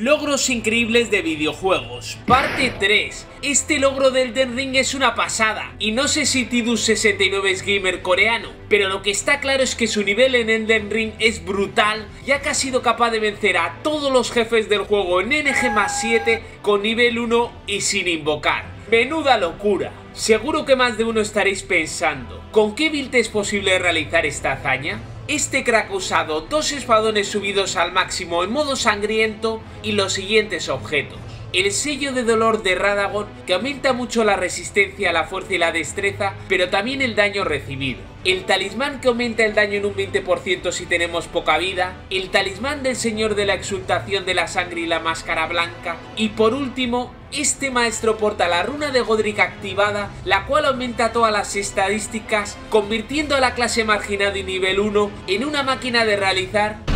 Logros increíbles de videojuegos, parte 3. Este logro del Elden Ring es una pasada, y no sé si Tidus69 es gamer coreano, pero lo que está claro es que su nivel en Elden Ring es brutal, ya que ha sido capaz de vencer a todos los jefes del juego en NG+7 con nivel 1 y sin invocar. ¡Menuda locura! Seguro que más de uno estaréis pensando, ¿con qué build es posible realizar esta hazaña? Este crack ha usado dos espadones subidos al máximo en modo sangriento y los siguientes objetos. El sello de dolor de Radagon, que aumenta mucho la resistencia, la fuerza y la destreza, pero también el daño recibido. El talismán que aumenta el daño en un 20% si tenemos poca vida. El talismán del señor de la exultación de la sangre y la máscara blanca. Y por último, este maestro porta la runa de Godric activada, la cual aumenta todas las estadísticas, convirtiendo a la clase marginada y nivel 1 en una máquina de realizar